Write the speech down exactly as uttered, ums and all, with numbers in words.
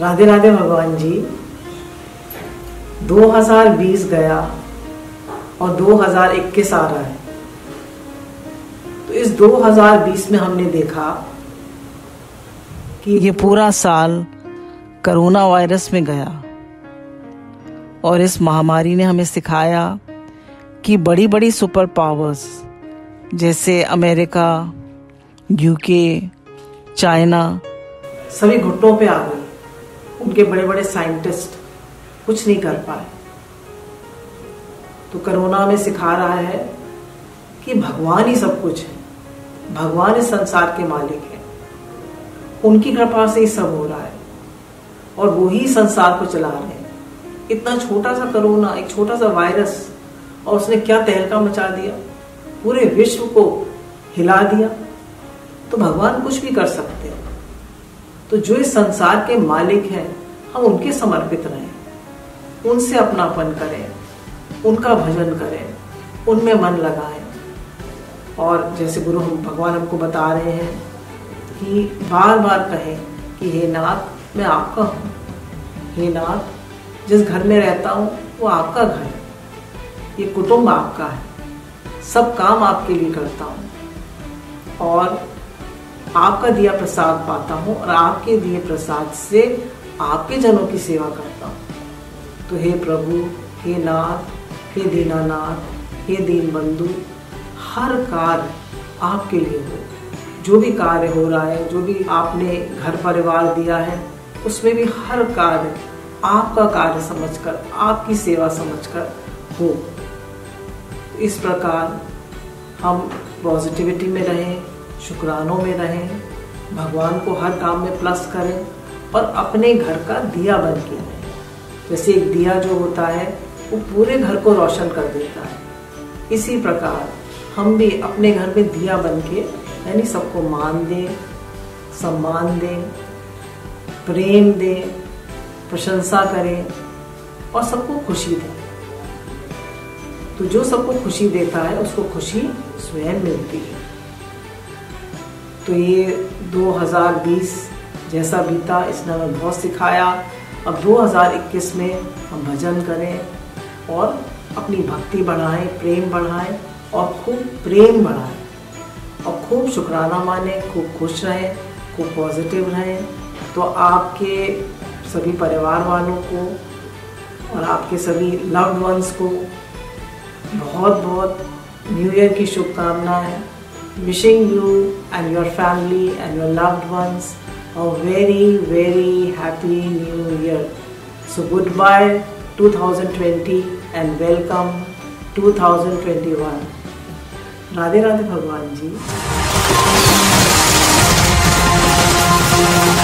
राधे राधे भगवान जी। दो हज़ार बीस गया और दो हज़ार इक्कीस आ रहा है, तो इस दो हज़ार बीस में हमने देखा कि ये पूरा साल कोरोना वायरस में गया और इस महामारी ने हमें सिखाया कि बड़ी बड़ी सुपर पावर्स जैसे अमेरिका, यूके, चाइना सभी घुटनों पे आ गए। उनके बड़े बड़े साइंटिस्ट कुछ नहीं कर पाए, तो कोरोना में सिखा रहा है कि भगवान ही सब कुछ है, भगवान इस संसार के मालिक है, उनकी कृपा से ही सब हो रहा है और वो ही संसार को चला रहे हैं। इतना छोटा सा कोरोना, एक छोटा सा वायरस, और उसने क्या तहलका मचा दिया, पूरे विश्व को हिला दिया। तो भगवान कुछ भी कर सकते हैं, तो जो इस संसार के मालिक हैं हम उनके समर्पित रहें, उनसे अपनापन करें, उनका भजन करें, उनमें मन लगाएं। और जैसे गुरु हम भगवान हमको बता रहे हैं कि बार बार कहें कि हे नाथ मैं आपका हूँ, हे नाथ जिस घर में रहता हूँ वो आपका घर है, ये कुटुंब आपका है, सब काम आपके लिए करता हूँ और आपका दिया प्रसाद पाता हूँ और आपके दिए प्रसाद से आपके जनों की सेवा करता हूँ। तो हे प्रभु, हे नाथ, हे दीनानाथ, हे दीन बंधु, हर कार्य आपके लिए हो। जो भी कार्य हो रहा है, जो भी आपने घर परिवार दिया है, उसमें भी हर कार्य आपका कार्य समझकर, आपकी सेवा समझकर हो। इस प्रकार हम पॉजिटिविटी में रहें, शुक्रानों में रहें, भगवान को हर काम में प्लस करें और अपने घर का दिया बन के रहें। जैसे एक दिया जो होता है वो पूरे घर को रोशन कर देता है, इसी प्रकार हम भी अपने घर में दिया बन के, यानी सबको मान दें, सम्मान दें, प्रेम दें, प्रशंसा करें और सबको खुशी दें। तो जो सबको खुशी देता है उसको खुशी स्वयं मिलती है। तो ये दो हज़ार बीस जैसा बीता, इसने हमें बहुत सिखाया। अब दो हज़ार इक्कीस में हम भजन करें और अपनी भक्ति बढ़ाएं, प्रेम बढ़ाएं और खूब प्रेम बढ़ाएं और खूब शुक्राना माने, खूब खुश रहें, खूब पॉजिटिव रहें। तो आपके सभी परिवार वालों को और आपके सभी लव्ड वंस को बहुत बहुत न्यू ईयर की शुभकामनाएं। Wishing you and your family and your loved ones a very very happy new year. So goodbye twenty twenty and welcome twenty twenty-one. Radhe Radhe Bhagwan Ji.